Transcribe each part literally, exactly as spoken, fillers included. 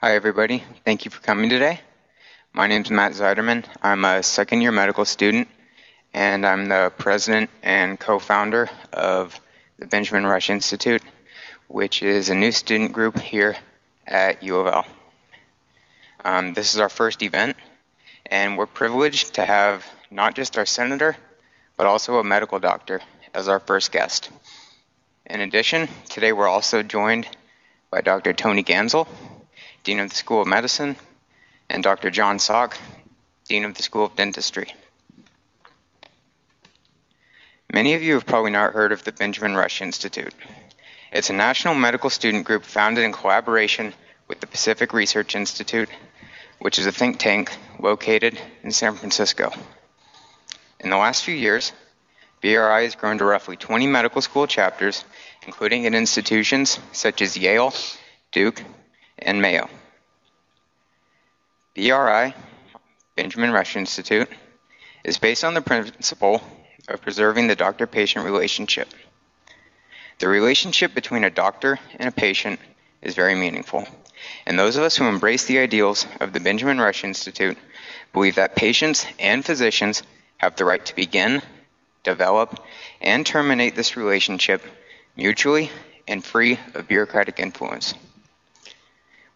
Hi, everybody. Thank you for coming today. My name is Matt Ziderman. I'm a second-year medical student, and I'm the president and co-founder of the Benjamin Rush Institute, which is a new student group here at U of L. Um, this is our first event, and we're privileged to have not just our senator, but also a medical doctor as our first guest. In addition, today we're also joined by Doctor Tony Gansel, Dean of the School of Medicine, and Doctor John Salk, Dean of the School of Dentistry. Many of you have probably not heard of the Benjamin Rush Institute. It's a national medical student group founded in collaboration with the Pacific Research Institute, which is a think tank located in San Francisco. In the last few years, B R I has grown to roughly twenty medical school chapters, including at institutions such as Yale, Duke, and Mayo. B R I, Benjamin Rush Institute, is based on the principle of preserving the doctor-patient relationship. The relationship between a doctor and a patient is very meaningful, and those of us who embrace the ideals of the Benjamin Rush Institute believe that patients and physicians have the right to begin, develop, and terminate this relationship mutually and free of bureaucratic influence.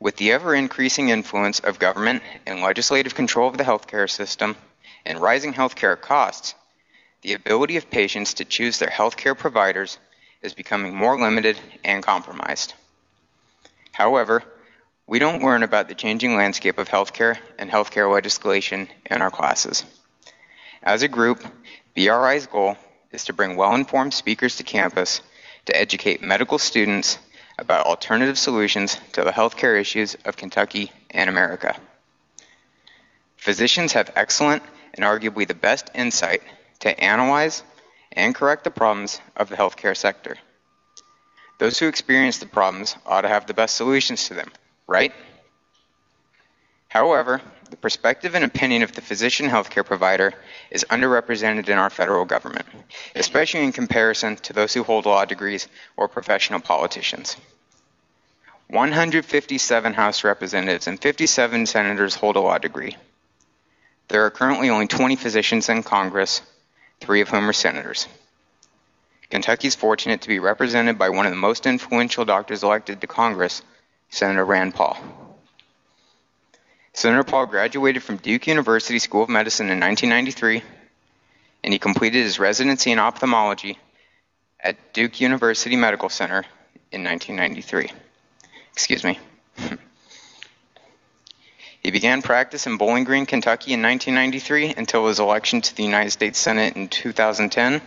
With the ever-increasing influence of government and legislative control of the healthcare system and rising healthcare costs, the ability of patients to choose their healthcare providers is becoming more limited and compromised. However, we don't learn about the changing landscape of healthcare and healthcare legislation in our classes. As a group, B R I's goal is to bring well-informed speakers to campus to educate medical students about alternative solutions to the healthcare issues of Kentucky and America. Physicians have excellent and arguably the best insight to analyze and correct the problems of the healthcare sector. Those who experience the problems ought to have the best solutions to them, right? However, the perspective and opinion of the physician healthcare provider is underrepresented in our federal government, especially in comparison to those who hold law degrees or professional politicians. one hundred fifty-seven House representatives and fifty-seven senators hold a law degree. There are currently only twenty physicians in Congress, three of whom are senators. Kentucky is fortunate to be represented by one of the most influential doctors elected to Congress, Senator Rand Paul. Senator Paul graduated from Duke University School of Medicine in nineteen ninety-three, and he completed his residency in ophthalmology at Duke University Medical Center in nineteen ninety-three. Excuse me. He began practice in Bowling Green, Kentucky in nineteen ninety-three until his election to the United States Senate in two thousand ten,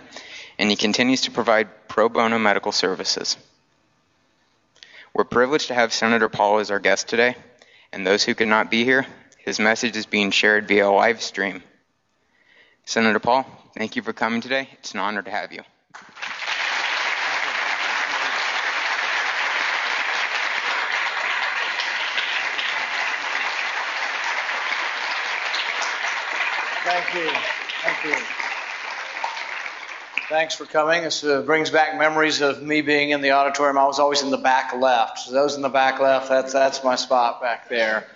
and he continues to provide pro bono medical services. We're privileged to have Senator Paul as our guest today. And those who could not be here, his message is being shared via live stream. Senator Paul, thank you for coming today. It's an honor to have you. Thank you. Thank you. Thanks for coming. This uh, brings back memories of me being in the auditorium. I was always in the back left. So those in the back left, that's that's my spot back there.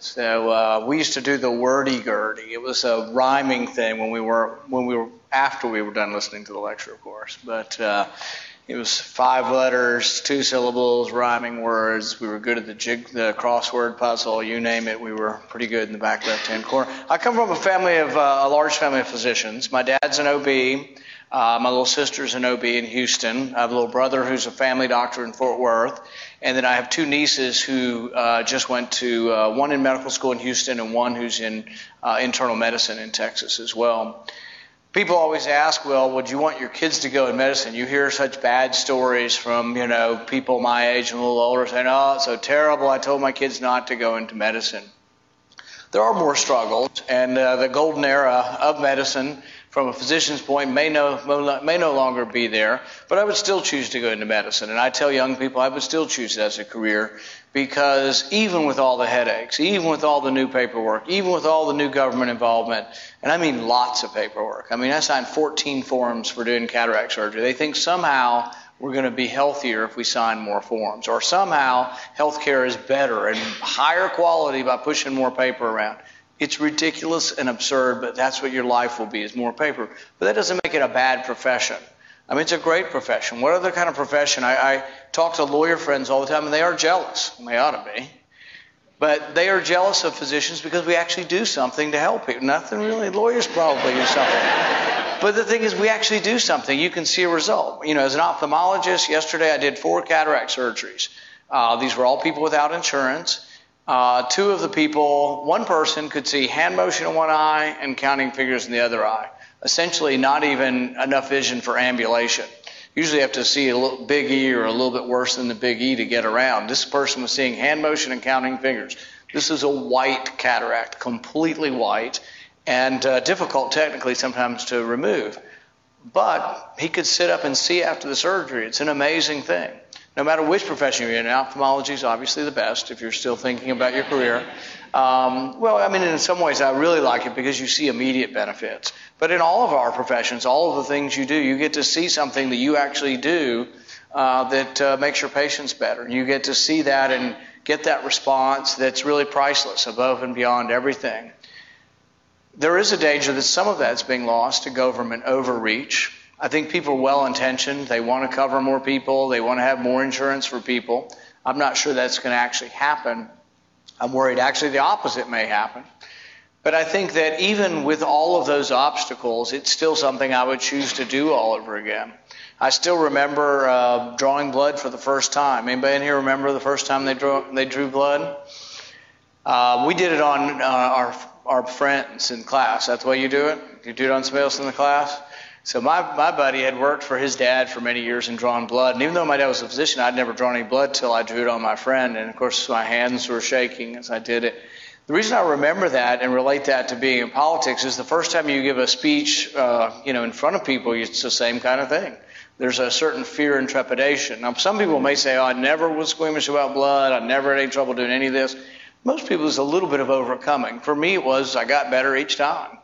So uh, we used to do the wordy-gurdy. It was a rhyming thing when we were when we were after we were done listening to the lecture, of course. But uh, it was five letters, two syllables, rhyming words. We were good at the jig, the crossword puzzle. You name it, we were pretty good in the back left-hand corner. I come from a family of uh, a large family of physicians. My dad's an O B. Uh, my little sister's an O B in Houston. I have a little brother who's a family doctor in Fort Worth. And then I have two nieces who uh, just went to uh, one in medical school in Houston and one who's in uh, internal medicine in Texas as well. People always ask, well, would you want your kids to go in medicine? You hear such bad stories from, you know, people my age and a little older saying, oh, it's so terrible. I told my kids not to go into medicine. There are more struggles, and uh, the golden era of medicine from a physician's point may no, may no longer be there, but I would still choose to go into medicine. And I tell young people I would still choose it as a career because even with all the headaches, even with all the new paperwork, even with all the new government involvement, and I mean lots of paperwork. I mean, I signed fourteen forms for doing cataract surgery. They think somehow we're going to be healthier if we sign more forms, or somehow healthcare is better and higher quality by pushing more paper around. It's ridiculous and absurd, but that's what your life will be, is more paper. But that doesn't make it a bad profession. I mean, it's a great profession. What other kind of profession? I, I talk to lawyer friends all the time, and they are jealous, and they ought to be. But they are jealous of physicians because we actually do something to help people. Nothing really. Lawyers probably do something. But the thing is, we actually do something. You can see a result. You know, as an ophthalmologist, yesterday I did four cataract surgeries. Uh, these were all people without insurance. Uh, two of the people, one person could see hand motion in one eye and counting figures in the other eye. Essentially, not even enough vision for ambulation. Usually you have to see a little, big E or a little bit worse than the big E to get around. This person was seeing hand motion and counting figures. This is a white cataract, completely white. And uh, difficult technically sometimes to remove. But he could sit up and see after the surgery. It's an amazing thing. No matter which profession you're in, ophthalmology is obviously the best if you're still thinking about your career. Um, well, I mean, in some ways I really like it because you see immediate benefits. But in all of our professions, all of the things you do, you get to see something that you actually do uh, that uh, makes your patients better. You get to see that and get that response that's really priceless, above and beyond everything. There is a danger that some of that's being lost to government overreach. I think people are well-intentioned. They want to cover more people. They want to have more insurance for people. I'm not sure that's going to actually happen. I'm worried actually the opposite may happen. But I think that even with all of those obstacles, it's still something I would choose to do all over again. I still remember uh, drawing blood for the first time. Anybody in here remember the first time they drew, they drew blood? Uh, we did it on uh, our... our friends in class. That's the way you do it? You do it on somebody else in the class? So my, my buddy had worked for his dad for many years and drawn blood. And even though my dad was a physician, I'd never drawn any blood till I drew it on my friend. And of course, my hands were shaking as I did it. The reason I remember that and relate that to being in politics is the first time you give a speech, uh, you know, in front of people, it's the same kind of thing. There's a certain fear and trepidation. Now, some people may say, oh, I never was squeamish about blood. I never had any trouble doing any of this. Most people, it's a little bit of overcoming. For me, it was I got better each time.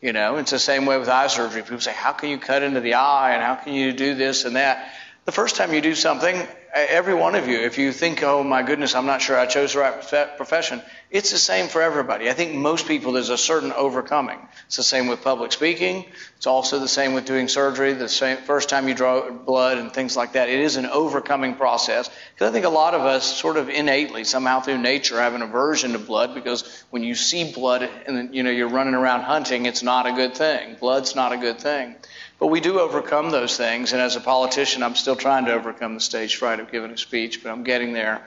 You know, it's the same way with eye surgery. People say, how can you cut into the eye and how can you do this and that? The first time you do something, every one of you, if you think, oh, my goodness, I'm not sure I chose the right profession, it's the same for everybody. I think most people, there's a certain overcoming. It's the same with public speaking. It's also the same with doing surgery, the same first time you draw blood and things like that. It is an overcoming process because I think a lot of us sort of innately, somehow through nature, have an aversion to blood because when you see blood and you know, you're running around hunting, it's not a good thing. Blood's not a good thing. But we do overcome those things, and as a politician, I'm still trying to overcome the stage fright of giving a speech, but I'm getting there.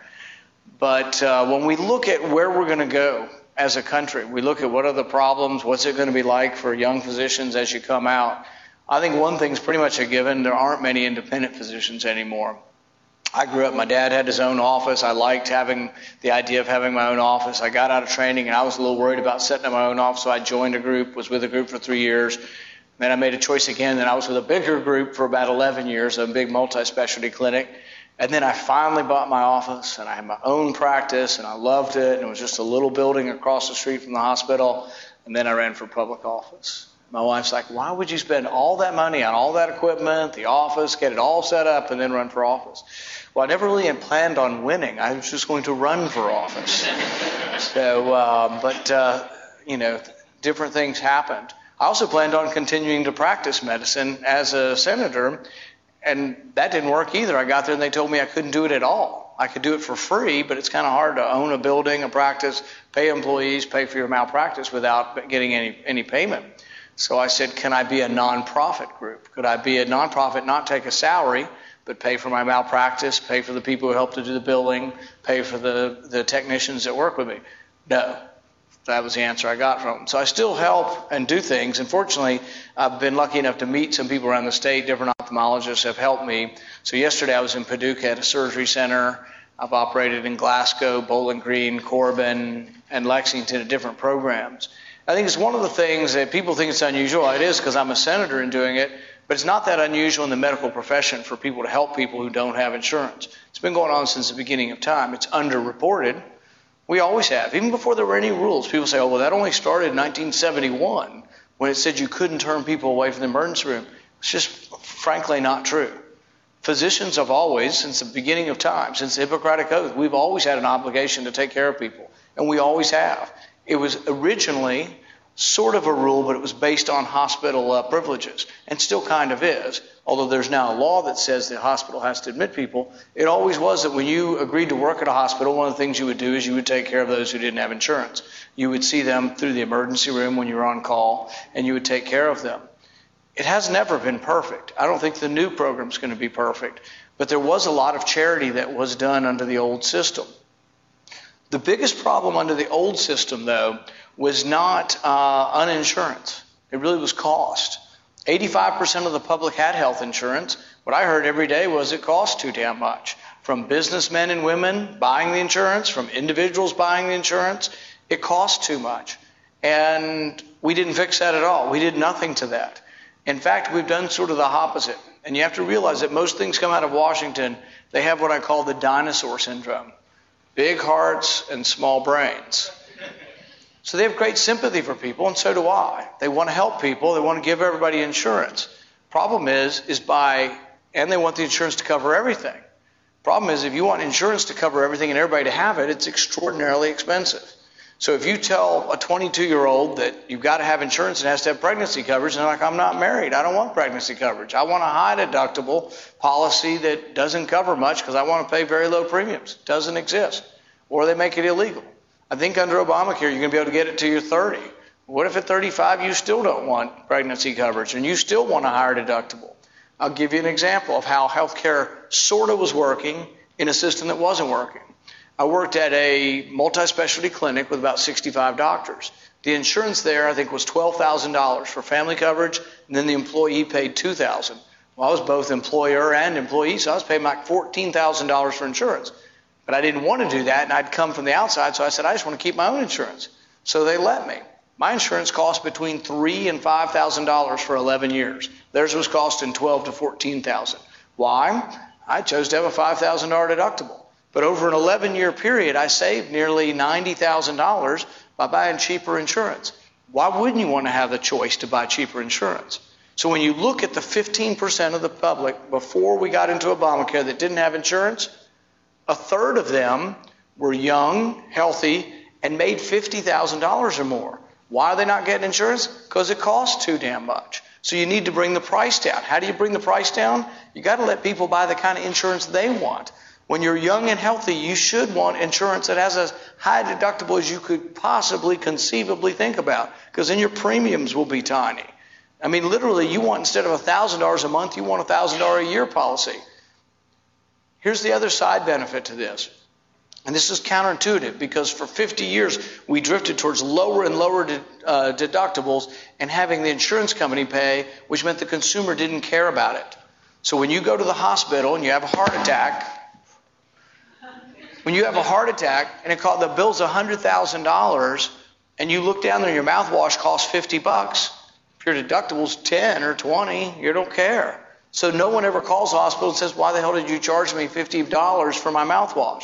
But uh, when we look at where we're going to go as a country, we look at what are the problems, what's it going to be like for young physicians as you come out, I think one thing's pretty much a given. There aren't many independent physicians anymore. I grew up, my dad had his own office. I liked having the idea of having my own office. I got out of training, and I was a little worried about setting up my own office, so I joined a group, was with a group for three years. Then I made a choice again, then I was with a bigger group for about eleven years, a big multi-specialty clinic. And then I finally bought my office, and I had my own practice, and I loved it, and it was just a little building across the street from the hospital, and then I ran for public office. My wife's like, why would you spend all that money on all that equipment, the office, get it all set up, and then run for office? Well, I never really had planned on winning. I was just going to run for office. so, uh, but, uh, you know, different things happened. I also planned on continuing to practice medicine as a senator, and that didn't work either. I got there and they told me I couldn't do it at all. I could do it for free, but it's kind of hard to own a building, a practice, pay employees, pay for your malpractice without getting any, any payment. So I said, can I be a nonprofit group? Could I be a nonprofit, not take a salary, but pay for my malpractice, pay for the people who helped to do the building, pay for the, the technicians that work with me? No. That was the answer I got from them. So I still help and do things. And fortunately, I've been lucky enough to meet some people around the state. Different ophthalmologists have helped me. So yesterday I was in Paducah at a surgery center. I've operated in Glasgow, Bowling Green, Corbin, and Lexington at different programs. I think it's one of the things that people think it's unusual. It is because I'm a senator in doing it. But it's not that unusual in the medical profession for people to help people who don't have insurance. It's been going on since the beginning of time. It's underreported. We always have. Even before there were any rules, people say, oh, well, that only started in nineteen seventy-one when it said you couldn't turn people away from the emergency room. It's just frankly not true. Physicians have always, since the beginning of time, since the Hippocratic Oath, we've always had an obligation to take care of people, and we always have. It was originally sort of a rule, but it was based on hospital uh, privileges, and still kind of is, although there's now a law that says the hospital has to admit people. It always was that when you agreed to work at a hospital, one of the things you would do is you would take care of those who didn't have insurance. You would see them through the emergency room when you were on call, and you would take care of them. It has never been perfect. I don't think the new program's going to be perfect, but there was a lot of charity that was done under the old system. The biggest problem under the old system, though, was not uh, uninsurance. It really was cost. eighty-five percent of the public had health insurance. What I heard every day was it cost too damn much. From businessmen and women buying the insurance, from individuals buying the insurance, it cost too much. And we didn't fix that at all. We did nothing to that. In fact, we've done sort of the opposite. And you have to realize that most things come out of Washington, they have what I call the dinosaur syndrome. Big hearts and small brains. So they have great sympathy for people, and so do I. They want to help people. They want to give everybody insurance. Problem is, is by, and they want the insurance to cover everything. Problem is, if you want insurance to cover everything and everybody to have it, it's extraordinarily expensive. So if you tell a twenty-two-year-old that you've got to have insurance and has to have pregnancy coverage, and they're like, I'm not married. I don't want pregnancy coverage. I want a high-deductible policy that doesn't cover much because I want to pay very low premiums. It doesn't exist. Or they make it illegal. I think under Obamacare, you're going to be able to get it till you're thirty. What if at thirty-five you still don't want pregnancy coverage and you still want a higher deductible? I'll give you an example of how healthcare sort of was working in a system that wasn't working. I worked at a multi-specialty clinic with about sixty-five doctors. The insurance there, I think, was twelve thousand dollars for family coverage, and then the employee paid two thousand dollars. Well, I was both employer and employee, so I was paying like fourteen thousand dollars for insurance. But I didn't want to do that, and I'd come from the outside, so I said, I just want to keep my own insurance. So they let me. My insurance cost between three thousand dollars and five thousand dollars for eleven years. Theirs was costing twelve thousand dollars to fourteen thousand dollars. Why? I chose to have a five thousand dollars deductible. But over an eleven-year period, I saved nearly ninety thousand dollars by buying cheaper insurance. Why wouldn't you want to have the choice to buy cheaper insurance? So when you look at the fifteen percent of the public before we got into Obamacare that didn't have insurance, a third of them were young, healthy, and made fifty thousand dollars or more. Why are they not getting insurance? Because it costs too damn much. So you need to bring the price down. How do you bring the price down? You got to let people buy the kind of insurance they want. When you're young and healthy, you should want insurance that has as high deductible as you could possibly conceivably think about, because then your premiums will be tiny. I mean, literally, you want, instead of one thousand dollars a month, you want a one thousand dollars a year policy. Here's the other side benefit to this, and this is counterintuitive, because for fifty years, we drifted towards lower and lower de uh, deductibles and having the insurance company pay, which meant the consumer didn't care about it. So when you go to the hospital and you have a heart attack, When you have a heart attack and it cost, the bill's one hundred thousand dollars, and you look down there and your mouthwash costs fifty bucks, if your deductible's ten or twenty, you don't care. So no one ever calls the hospital and says, why the hell did you charge me fifty dollars for my mouthwash?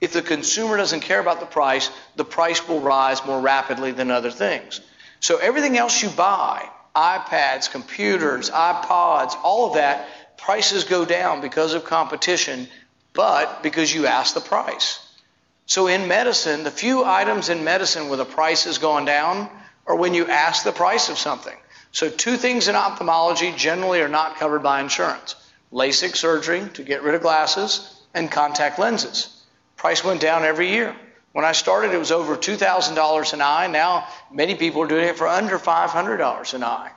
If the consumer doesn't care about the price, the price will rise more rapidly than other things. So everything else you buy, iPads, computers, iPods, all of that, prices go down because of competition, but because you ask the price. So in medicine, the few items in medicine where the price has gone down are when you ask the price of something. So two things in ophthalmology generally are not covered by insurance. LASIK surgery to get rid of glasses and contact lenses. Price went down every year. When I started, it was over two thousand dollars an eye. Now many people are doing it for under five hundred dollars an eye.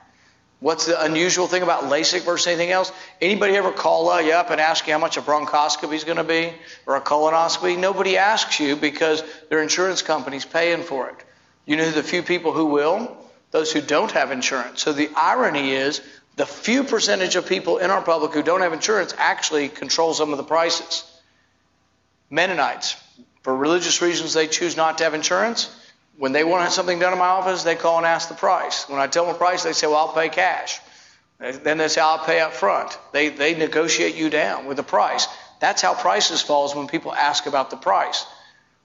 What's the unusual thing about LASIK versus anything else? Anybody ever call you up and ask you how much a bronchoscopy is going to be or a colonoscopy? Nobody asks you because their insurance company's paying for it. You know the few people who will? Those who don't have insurance. So the irony is the few percentage of people in our public who don't have insurance actually control some of the prices. Mennonites, for religious reasons, they choose not to have insurance. When they want to have something done in my office, they call and ask the price. When I tell them the price, they say, well, I'll pay cash. Then they say, I'll pay up front. They, they negotiate you down with the price. That's how prices falls when people ask about the price.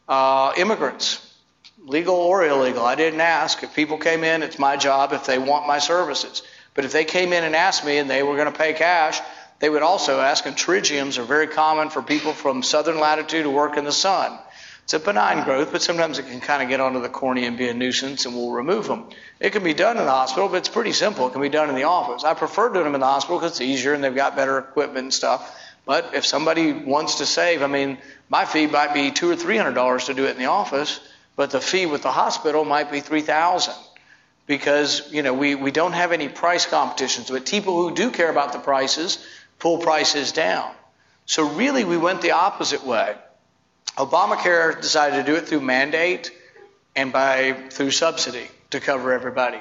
Uh, immigrants, legal or illegal, I didn't ask. If people came in, it's my job if they want my services. But if they came in and asked me and they were going to pay cash, They would also ask, and pterygiums are very common for people from southern latitude who work in the sun. It's a benign growth, but sometimes it can kind of get onto the cornea and be a nuisance, and we'll remove them. It can be done in the hospital, but it's pretty simple. It can be done in the office. I prefer doing them in the hospital because it's easier and they've got better equipment and stuff. But if somebody wants to save, I mean, my fee might be two or three hundred dollars to do it in the office, but the fee with the hospital might be three thousand. Because, you know, we, we don't have any price competitions, but people who do care about the prices pull prices down. So really we went the opposite way. Obamacare decided to do it through mandate and by through subsidy to cover everybody.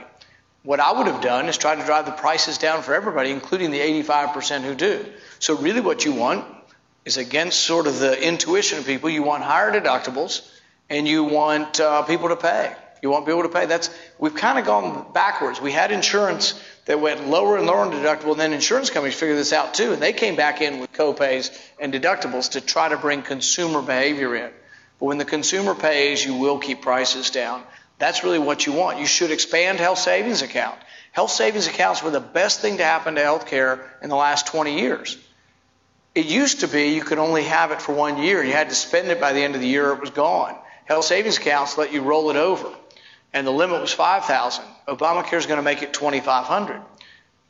What I would have done is try to drive the prices down for everybody, including the eighty-five percent who do. So really what you want is against sort of the intuition of people. You want higher deductibles and you want uh, people to pay. You won't be able to pay. That's, we've kind of gone backwards. We had insurance that went lower and lower in deductible, and then insurance companies figured this out too, and they came back in with co-pays and deductibles to try to bring consumer behavior in. But when the consumer pays, you will keep prices down. That's really what you want. You should expand health savings account. Health savings accounts were the best thing to happen to healthcare in the last twenty years. It used to be you could only have it for one year. You had to spend it by the end of the year, it was gone. Health savings accounts let you roll it over. And the limit was five thousand. Obamacare is going to make it twenty-five hundred.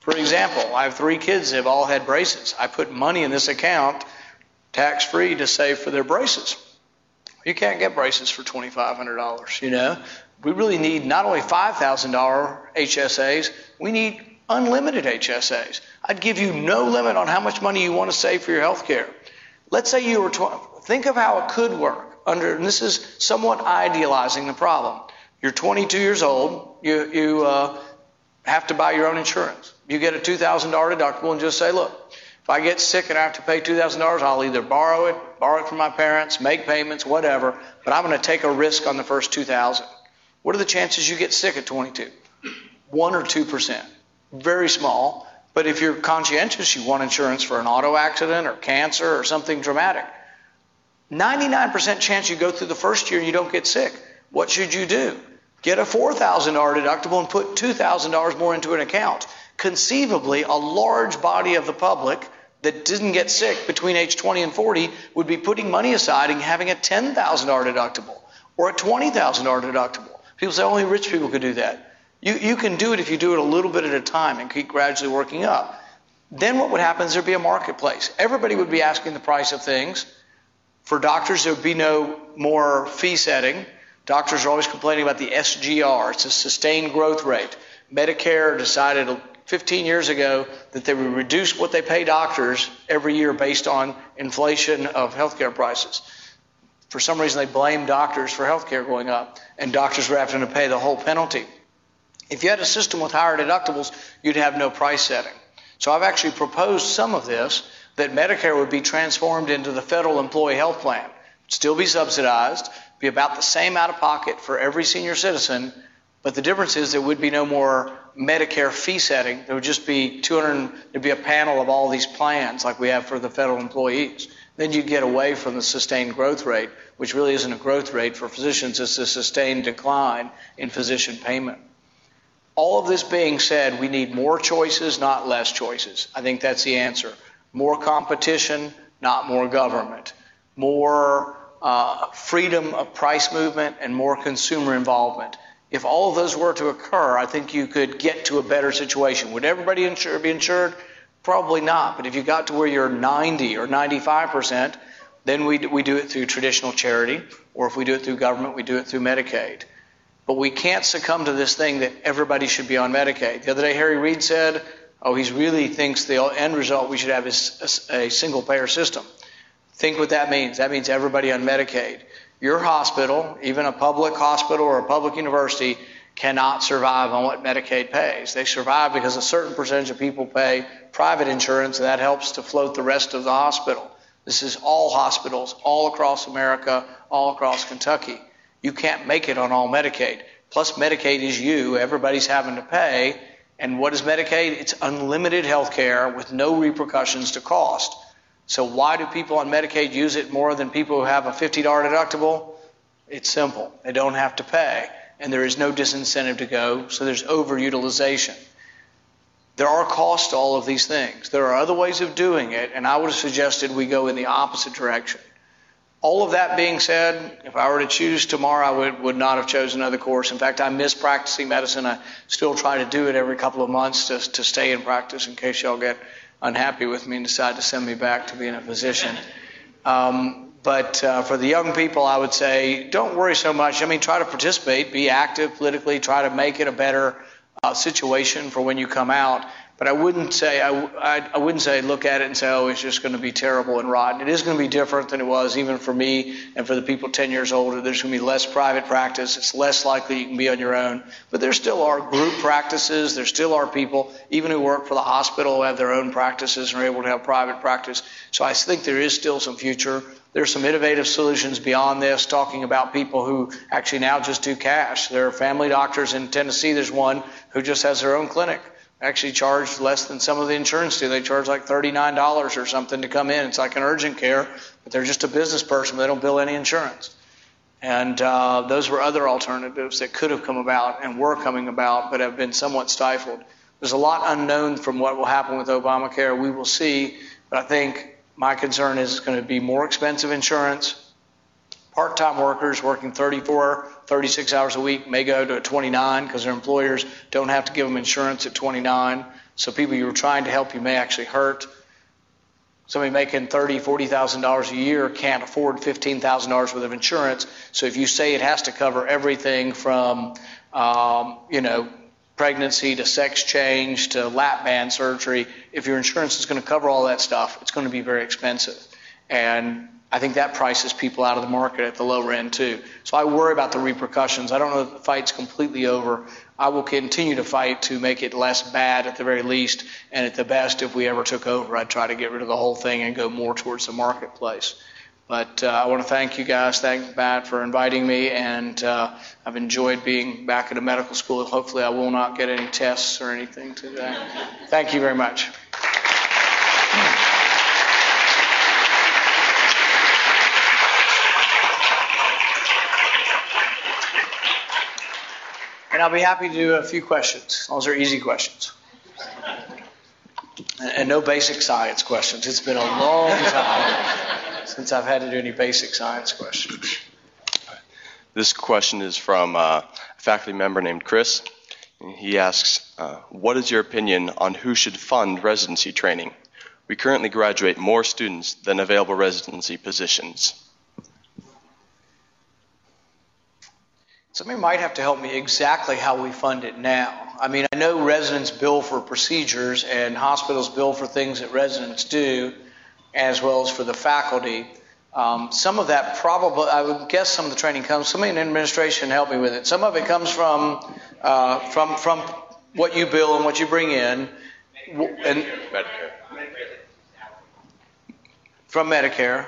For example, I have three kids that have all had braces. I put money in this account tax-free to save for their braces. You can't get braces for twenty-five hundred dollars, you know. We really need not only five thousand dollar H S As, we need unlimited H S As. I'd give you no limit on how much money you want to save for your health care. Let's say you were twelve. Think of how it could work. Under, and this is somewhat idealizing the problem. You're twenty-two years old, you, you uh, have to buy your own insurance. You get a two thousand dollar deductible and just say, look, if I get sick and I have to pay two thousand dollars, I'll either borrow it, borrow it from my parents, make payments, whatever, but I'm going to take a risk on the first two thousand dollars. What are the chances you get sick at twenty-two? one or two percent. Very small, but if you're conscientious, you want insurance for an auto accident or cancer or something dramatic. ninety-nine percent chance you go through the first year and you don't get sick. What should you do? Get a four thousand dollar deductible and put two thousand dollars more into an account. Conceivably, a large body of the public that didn't get sick between age twenty and forty would be putting money aside and having a ten thousand dollar deductible or a twenty thousand dollar deductible. People say only rich people could do that. You, you can do it if you do it a little bit at a time and keep gradually working up. Then what would happen is there'd be a marketplace. Everybody would be asking the price of things. For doctors, there would be no more fee setting. Doctors are always complaining about the S G R. It's a sustained growth rate. Medicare decided fifteen years ago that they would reduce what they pay doctors every year based on inflation of healthcare prices. For some reason, they blame doctors for healthcare going up, and doctors were having to pay the whole penalty. If you had a system with higher deductibles, you'd have no price setting. So I've actually proposed some of this, that Medicare would be transformed into the federal employee health plan, still be subsidized, be about the same out-of-pocket for every senior citizen, but the difference is there would be no more Medicare fee setting. There would just be two hundred, there'd be a panel of all these plans like we have for the federal employees. Then you'd get away from the sustained growth rate, which really isn't a growth rate for physicians, it's a sustained decline in physician payment. All of this being said, we need more choices, not less choices. I think that's the answer. More competition, not more government. More Uh, freedom of price movement, and more consumer involvement. If all of those were to occur, I think you could get to a better situation. Would everybody insure, be insured? Probably not. But if you got to where you're ninety or ninety-five percent, then we, we do it through traditional charity, or if we do it through government, we do it through Medicaid. But we can't succumb to this thing that everybody should be on Medicaid. The other day, Harry Reid said, oh, he really thinks the end result we should have is a, a single-payer system. Think what that means. That means everybody on Medicaid. Your hospital, even a public hospital or a public university, cannot survive on what Medicaid pays. They survive because a certain percentage of people pay private insurance, and that helps to float the rest of the hospital. This is all hospitals, all across America, all across Kentucky. You can't make it on all Medicaid. Plus, Medicaid is you. Everybody's having to pay. And what is Medicaid? It's unlimited health care with no repercussions to cost. So why do people on Medicaid use it more than people who have a fifty dollar deductible? It's simple. They don't have to pay, and there is no disincentive to go, so there's overutilization. There are costs to all of these things. There are other ways of doing it, and I would have suggested we go in the opposite direction. All of that being said, if I were to choose tomorrow, I would, would not have chosen another course. In fact, I miss practicing medicine. I still try to do it every couple of months to, to stay in practice in case y'all get unhappy with me and decide to send me back to being a physician. Um, but uh, for the young people, I would say, don't worry so much. I mean, try to participate, be active politically, try to make it a better uh, situation for when you come out. But I wouldn't say I, I, I wouldn't say look at it and say, oh, it's just going to be terrible and rotten. It is going to be different than it was, even for me and for the people ten years older. There's going to be less private practice. It's less likely you can be on your own. But there still are group practices. There still are people, even who work for the hospital, who have their own practices and are able to have private practice. So I think there is still some future. There's some innovative solutions beyond this, talking about people who actually now just do cash. There are family doctors in Tennessee. There's one who just has their own clinic. Actually charge less than some of the insurance do. They charge like thirty-nine dollars or something to come in. It's like an urgent care, but they're just a business person. They don't bill any insurance. And uh, those were other alternatives that could have come about and were coming about, but have been somewhat stifled. There's a lot unknown from what will happen with Obamacare. We will see, but I think my concern is it's going to be more expensive insurance. Part-time workers working thirty-four, thirty-six hours a week may go to twenty-nine because their employers don't have to give them insurance at twenty-nine. So people you were trying to help you may actually hurt. Somebody making thirty thousand, forty thousand dollars a year can't afford fifteen thousand dollars worth of insurance. So if you say it has to cover everything from, um, you know, pregnancy to sex change to lap band surgery, if your insurance is going to cover all that stuff, it's going to be very expensive. And I think that prices people out of the market at the lower end too. So I worry about the repercussions. I don't know if the fight's completely over. I will continue to fight to make it less bad at the very least, and at the best, if we ever took over, I'd try to get rid of the whole thing and go more towards the marketplace. But uh, I want to thank you guys. Thank Matt for inviting me, and uh, I've enjoyed being back at a medical school. Hopefully I will not get any tests or anything today. Thank you very much. And I'll be happy to do a few questions. Those are easy questions. And, and no basic science questions. It's been a long time since I've had to do any basic science questions. This question is from uh, a faculty member named Chris. He asks, uh, what is your opinion on who should fund residency training? We currently graduate more students than available residency positions. Somebody might have to help me exactly how we fund it now. I mean, I know residents bill for procedures and hospitals bill for things that residents do, as well as for the faculty. Um, some of that probably, I would guess some of the training comes, somebody in administration help me with it. Some of it comes from, uh, from, from what you bill and what you bring in. Medicare. And, Medicare. From Medicare.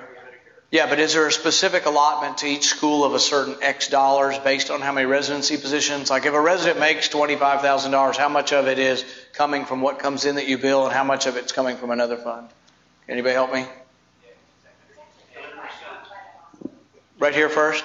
Yeah, but is there a specific allotment to each school of a certain X dollars based on how many residency positions? Like if a resident makes twenty-five thousand dollars, how much of it is coming from what comes in that you bill and how much of it's coming from another fund? Anybody help me? Right here first.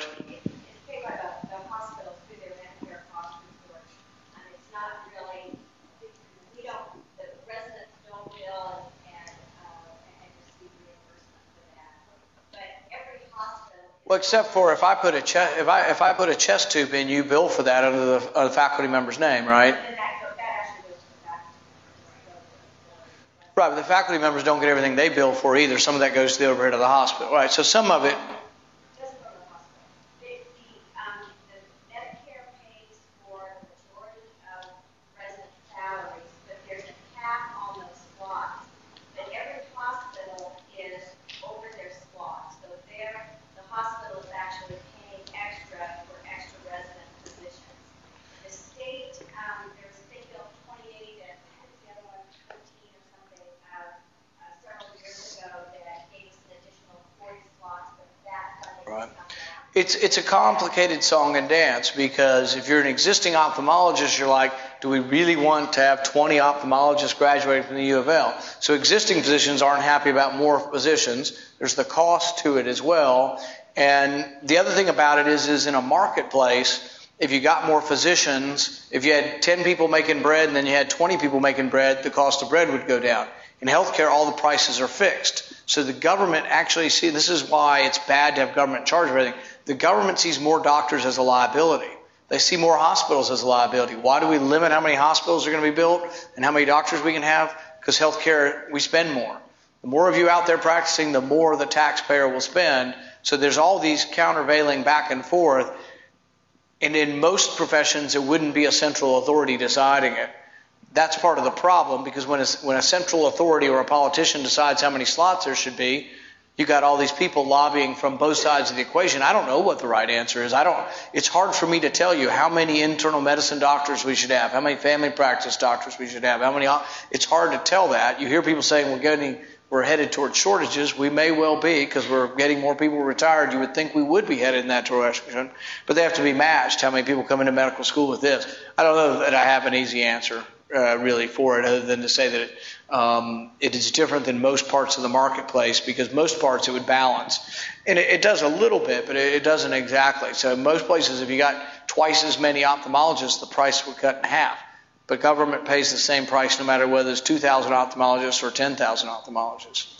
Well, except for if I put a chest, if I if I put a chest tube in, you bill for that under the, under the faculty member's name, right? Right, but the faculty members don't get everything they bill for either. Some of that goes to the overhead of the hospital, right? So some of it. It's, it's a complicated song and dance because if you're an existing ophthalmologist, you're like, do we really want to have twenty ophthalmologists graduating from the U of L? So existing physicians aren't happy about more positions. There's the cost to it as well. And the other thing about it is, is in a marketplace, if you got more physicians, if you had ten people making bread and then you had twenty people making bread, the cost of bread would go down. In healthcare, all the prices are fixed. So the government actually see, this is why it's bad to have government in charge of everything. The government sees more doctors as a liability. They see more hospitals as a liability. Why do we limit how many hospitals are going to be built and how many doctors we can have? Because healthcare, we spend more. The more of you out there practicing, the more the taxpayer will spend. So there's all these countervailing back and forth. And in most professions, it wouldn't be a central authority deciding it. That's part of the problem, because when a, when a central authority or a politician decides how many slots there should be, you got all these people lobbying from both sides of the equation. I don't know what the right answer is. I don't. It's hard for me to tell you how many internal medicine doctors we should have, how many family practice doctors we should have, how many. It's hard to tell that. You hear people saying we're getting, we're headed towards shortages. We may well be, because we're getting more people retired. You would think we would be headed in that direction, but they have to be matched. How many people come into medical school with this? I don't know that I have an easy answer uh, really for it, other than to say that it, um, it is different than most parts of the marketplace, because most parts it would balance. And it, it does a little bit, but it, it doesn't exactly. So most places, if you got twice as many ophthalmologists, the price would cut in half. But government pays the same price no matter whether it's two thousand ophthalmologists or ten thousand ophthalmologists.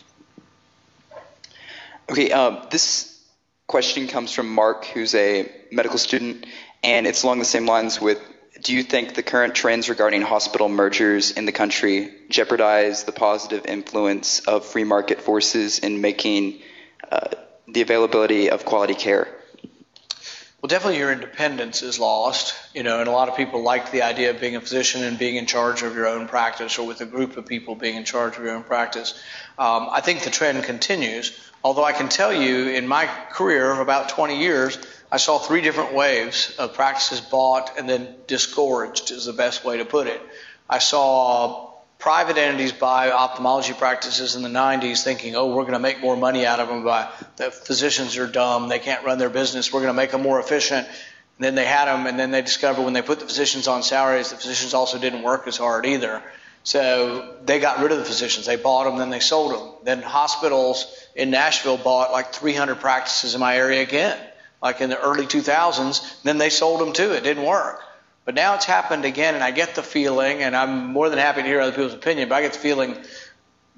Okay, uh, this question comes from Mark, who's a medical student, and it's along the same lines with, do you think the current trends regarding hospital mergers in the country jeopardize the positive influence of free market forces in making uh, the availability of quality care? Well, definitely your independence is lost, you know, and a lot of people like the idea of being a physician and being in charge of your own practice, or with a group of people being in charge of your own practice. Um, I think the trend continues, although I can tell you in my career of about twenty years, I saw three different waves of practices bought and then disgorged is the best way to put it. I saw private entities buy ophthalmology practices in the nineties thinking, oh, we're going to make more money out of them by the physicians are dumb, they can't run their business, we're going to make them more efficient. And then they had them, and then they discovered when they put the physicians on salaries, the physicians also didn't work as hard either. So they got rid of the physicians. They bought them, then they sold them. Then hospitals in Nashville bought like three hundred practices in my area again, like in the early two thousands. Then they sold them too. It didn't work. But now it's happened again, and I get the feeling, and I'm more than happy to hear other people's opinion, but I get the feeling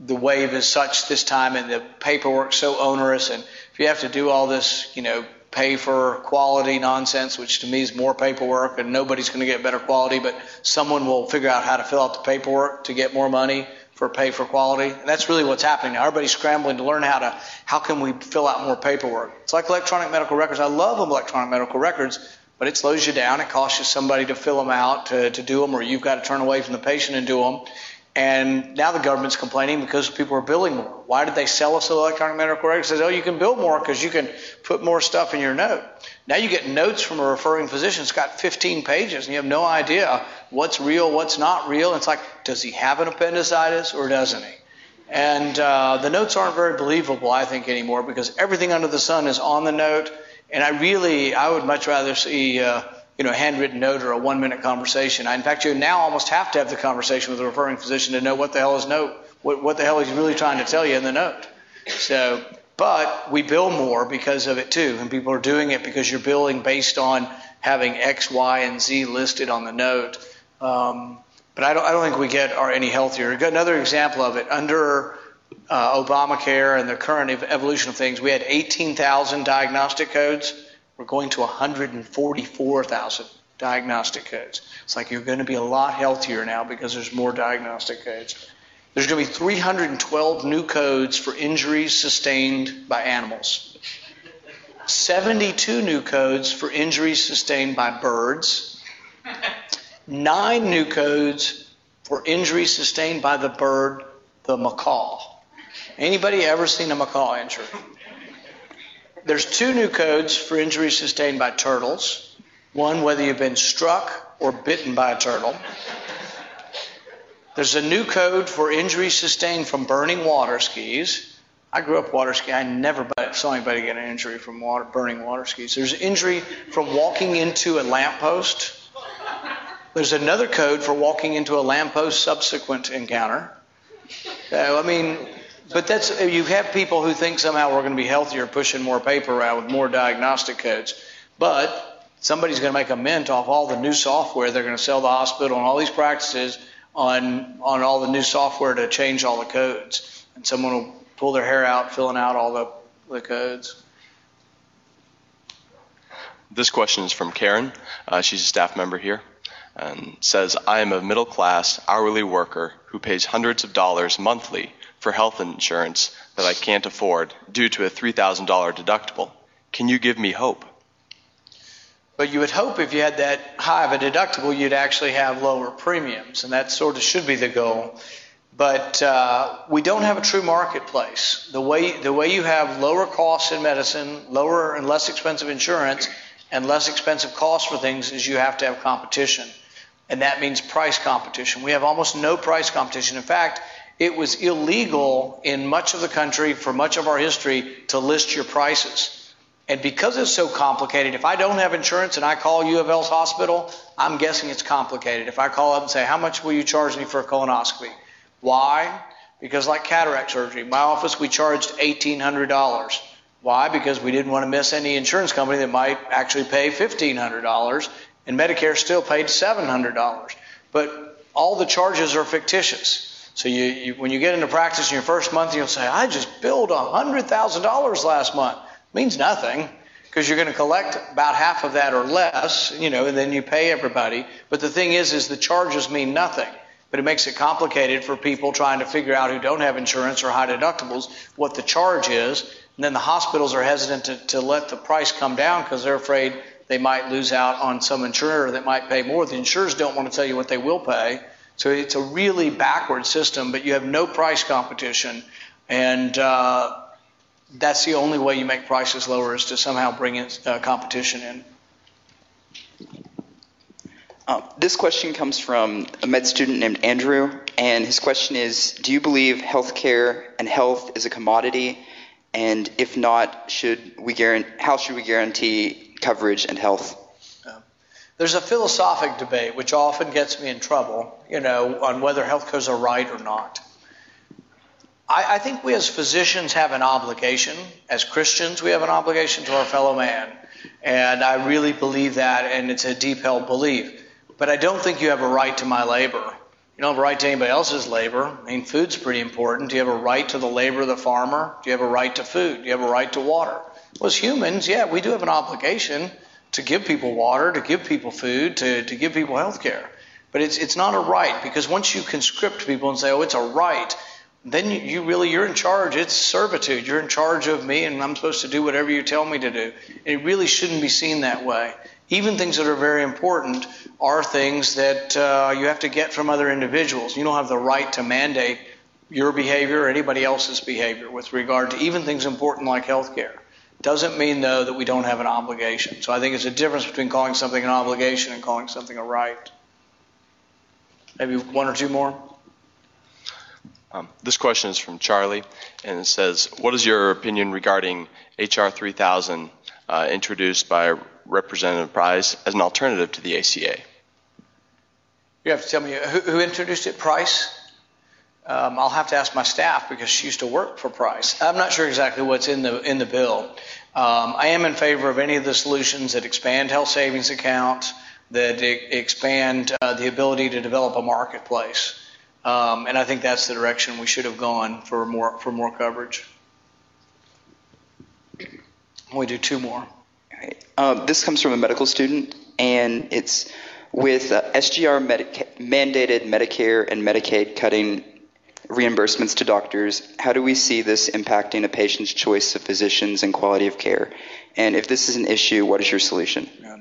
the wave is such this time, and the paperwork's so onerous, and if you have to do all this, you know, pay for quality nonsense, which to me is more paperwork, and nobody's going to get better quality, but someone will figure out how to fill out the paperwork to get more money for pay for quality. And that's really what's happening now. Everybody's scrambling to learn how to, how can we fill out more paperwork? It's like electronic medical records. I love electronic medical records, but it slows you down. It costs you somebody to fill them out, to, to do them, or you've got to turn away from the patient and do them. And now the government's complaining because people are billing more. Why did they sell us electronic medical records? It says, oh, you can bill more because you can put more stuff in your note. Now you get notes from a referring physician. It's got fifteen pages, and you have no idea what's real, what's not real. And it's like, does he have an appendicitis or doesn't he? And uh, the notes aren't very believable, I think, anymore, because everything under the sun is on the note. And I really, I would much rather see, uh, you know, a handwritten note or a one-minute conversation. I, in fact, you now almost have to have the conversation with a referring physician to know what the hell is note, what, what the hell he's really trying to tell you in the note. So, but we bill more because of it too, and people are doing it because you're billing based on having X, Y, and Z listed on the note. Um, but I don't, I don't think we get are any healthier. We've got another example of it under. Uh, Obamacare and the current ev- evolution of things, we had eighteen thousand diagnostic codes. We're going to one hundred forty-four thousand diagnostic codes. It's like you're going to be a lot healthier now because there's more diagnostic codes. There's going to be three hundred twelve new codes for injuries sustained by animals, seventy-two new codes for injuries sustained by birds, nine new codes for injuries sustained by the bird, the macaw. Anybody ever seen a macaw injury? There's two new codes for injuries sustained by turtles. One, whether you've been struck or bitten by a turtle. There's a new code for injuries sustained from burning water skis. I grew up water skiing. I never saw anybody get an injury from water, burning water skis. There's injury from walking into a lamppost. There's another code for walking into a lamppost subsequent encounter. So, I mean... But that's, you have people who think somehow we're going to be healthier pushing more paper around with more diagnostic codes. But somebody's going to make a mint off all the new software they're going to sell the hospital and all these practices on on all the new software to change all the codes. And someone will pull their hair out filling out all the, the codes. This question is from Karen. Uh, she's a staff member here and says, I am a middle-class hourly worker who pays hundreds of dollars monthly for health insurance that I can't afford due to a three thousand dollars deductible. Can you give me hope? But you would hope if you had that high of a deductible, you'd actually have lower premiums, and that sort of should be the goal. But uh, we don't have a true marketplace. The way, the way you have lower costs in medicine, lower and less expensive insurance, and less expensive costs for things is you have to have competition. And that means price competition. We have almost no price competition. In fact, it was illegal in much of the country for much of our history to list your prices. And because it's so complicated, if I don't have insurance and I call U of L's hospital, I'm guessing it's complicated. If I call up and say, how much will you charge me for a colonoscopy? Why? Because like cataract surgery, my office, we charged eighteen hundred dollars. Why? Because we didn't want to miss any insurance company that might actually pay fifteen hundred dollars, and Medicare still paid seven hundred dollars. But all the charges are fictitious. So you, you, when you get into practice in your first month, you'll say, I just billed one hundred thousand dollars last month. Means nothing, because you're going to collect about half of that or less, you know, and then you pay everybody. But the thing is, is the charges mean nothing. But it makes it complicated for people trying to figure out who don't have insurance or high deductibles what the charge is. And then the hospitals are hesitant to, to let the price come down because they're afraid they might lose out on some insurer that might pay more. The insurers don't want to tell you what they will pay. So it's a really backward system, but you have no price competition. And uh, that's the only way you make prices lower, is to somehow bring in uh, competition in. Uh, this question comes from a med student named Andrew, and his question is, do you believe healthcare and health is a commodity? And if not, should we guarantee, how should we guarantee coverage and health? Uh, there's a philosophic debate, which often gets me in trouble, you know, on whether healthcare's a right or not. I think we as physicians have an obligation. As Christians, we have an obligation to our fellow man. And I really believe that, and it's a deep-held belief. But I don't think you have a right to my labor. You don't have a right to anybody else's labor. I mean, food's pretty important. Do you have a right to the labor of the farmer? Do you have a right to food? Do you have a right to water? Well, as humans, yeah, we do have an obligation to give people water, to give people food, to, to give people health care. But it's, it's not a right, because once you conscript people and say, oh, it's a right, then you, you really, you're in charge. It's servitude. You're in charge of me, and I'm supposed to do whatever you tell me to do. And it really shouldn't be seen that way. Even things that are very important are things that uh, you have to get from other individuals. You don't have the right to mandate your behavior or anybody else's behavior with regard to even things important like health care. Doesn't mean, though, that we don't have an obligation. So I think it's a difference between calling something an obligation and calling something a right. Maybe one or two more. Um, this question is from Charlie, and it says, what is your opinion regarding H R three thousand uh, introduced by Representative Price as an alternative to the A C A? You have to tell me who, who introduced it, Price? Um, I'll have to ask my staff, because she used to work for Price. I'm not sure exactly what's in the, in the bill. Um, I am in favor of any of the solutions that expand health savings accounts, that expand uh, the ability to develop a marketplace. Um, and I think that's the direction we should have gone for more for more coverage. We do two more. Right. Um, this comes from a medical student, and it's with uh, S G R medica mandated Medicare and Medicaid cutting reimbursements to doctors. How do we see this impacting a patient's choice of physicians and quality of care? And if this is an issue, what is your solution? Yeah.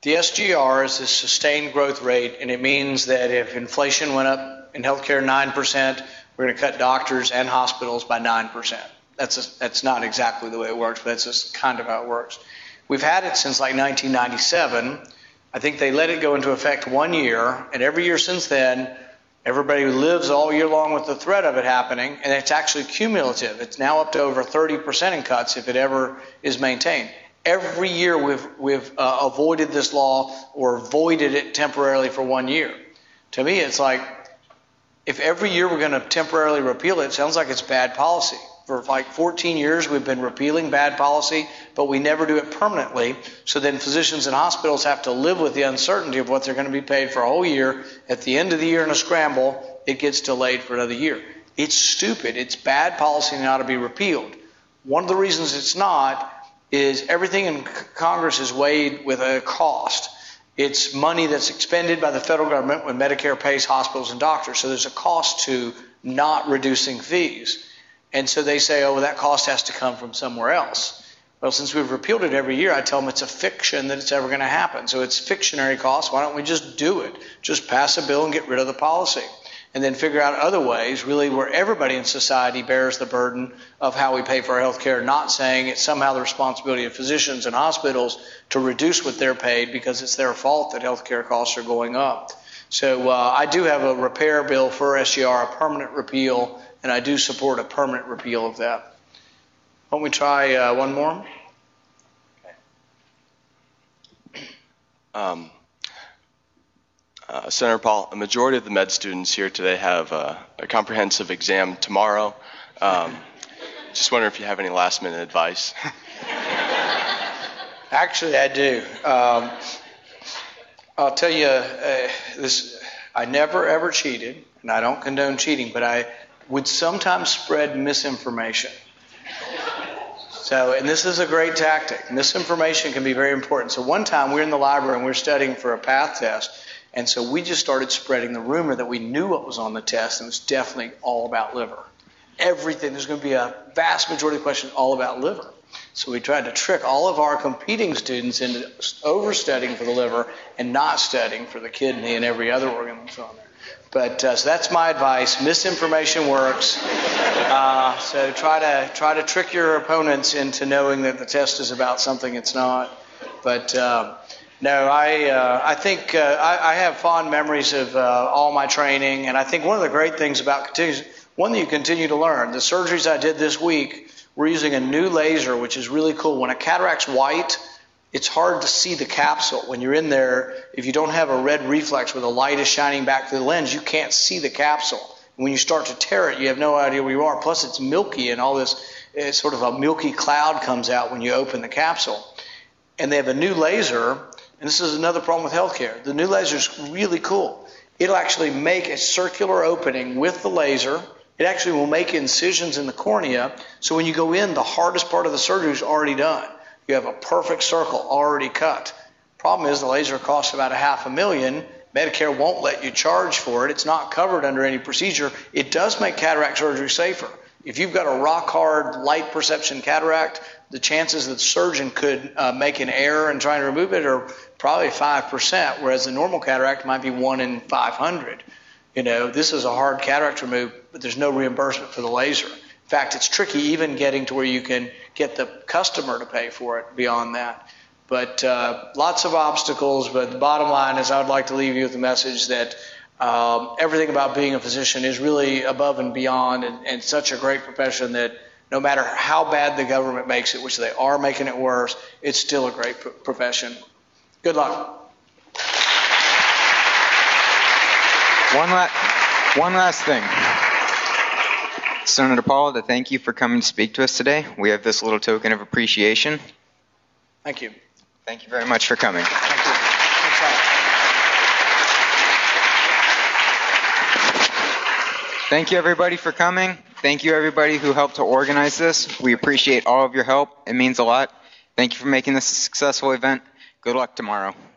The S G R is the sustained growth rate, and it means that if inflation went up in healthcare nine percent, we're going to cut doctors and hospitals by nine percent. That's, a, that's not exactly the way it works, but that's just kind of how it works. We've had it since like nineteen ninety-seven. I think they let it go into effect one year, and every year since then, everybody lives all year long with the threat of it happening, and it's actually cumulative. It's now up to over thirty percent in cuts if it ever is maintained. Every year we've, we've uh, avoided this law or voided it temporarily for one year. To me, it's like, if every year we're going to temporarily repeal it, it sounds like it's bad policy. For like fourteen years, we've been repealing bad policy, but we never do it permanently. So then physicians and hospitals have to live with the uncertainty of what they're going to be paid for a whole year. At the end of the year in a scramble, it gets delayed for another year. It's stupid. It's bad policy and it ought to be repealed. One of the reasons it's not is everything in Congress is weighed with a cost. It's money that's expended by the federal government when Medicare pays hospitals and doctors. So there's a cost to not reducing fees. And so they say, oh, well, that cost has to come from somewhere else. Well, since we've repealed it every year, I tell them it's a fiction that it's ever going to happen. So it's fictionary cost. Why don't we just do it? Just pass a bill and get rid of the policy. And then figure out other ways, really, where everybody in society bears the burden of how we pay for our health care, not saying it's somehow the responsibility of physicians and hospitals to reduce what they're paid because it's their fault that health care costs are going up. So uh, I do have a repair bill for S G R, a permanent repeal, and I do support a permanent repeal of that. Why don't we try uh, one more? Okay. Um. Uh, Senator Paul, a majority of the med students here today have uh, a comprehensive exam tomorrow. Um, just wonder if you have any last minute advice. Actually, I do. Um, I'll tell you, uh, this: I never ever cheated, and I don't condone cheating, but I would sometimes spread misinformation. So, and this is a great tactic. Misinformation can be very important. So one time we were in the library and we were studying for a PATH test. And so we just started spreading the rumor that we knew what was on the test, and it was definitely all about liver. Everything, there's going to be a vast majority of questions all about liver. So we tried to trick all of our competing students into overstudying for the liver and not studying for the kidney and every other organ that's on there. But uh, so that's my advice. Misinformation works. Uh, so try to try to trick your opponents into knowing that the test is about something it's not. But um, No, I uh, I think uh, I, I have fond memories of uh, all my training, and I think one of the great things about continues, one that you continue to learn. The surgeries I did this week were using a new laser, which is really cool. When a cataract's white, it's hard to see the capsule. When you're in there, if you don't have a red reflex where the light is shining back through the lens, you can't see the capsule. When you start to tear it, you have no idea where you are. Plus, it's milky, and all this it's sort of a milky cloud comes out when you open the capsule. And they have a new laser. And this is another problem with healthcare. The new laser is really cool. It'll actually make a circular opening with the laser. It actually will make incisions in the cornea. So when you go in, the hardest part of the surgery is already done. You have a perfect circle already cut. Problem is the laser costs about a half a million. Medicare won't let you charge for it. It's not covered under any procedure. It does make cataract surgery safer. If you've got a rock-hard light perception cataract, the chances that the surgeon could uh, make an error in trying to remove it are probably five percent, whereas the normal cataract might be one in five hundred. You know, this is a hard cataract remove, but there's no reimbursement for the laser. In fact, it's tricky even getting to where you can get the customer to pay for it beyond that. But uh, lots of obstacles, but the bottom line is I would like to leave you with the message that Um, everything about being a physician is really above and beyond, and, and such a great profession that no matter how bad the government makes it, which they are making it worse, it's still a great pro- profession. Good luck. One, la- one last thing. Senator Paul, to thank you for coming to speak to us today. We have this little token of appreciation. Thank you. Thank you very much for coming. Thank you. Thanks, Thank you, everybody, for coming. Thank you, everybody, who helped to organize this. We appreciate all of your help. It means a lot. Thank you for making this a successful event. Good luck tomorrow.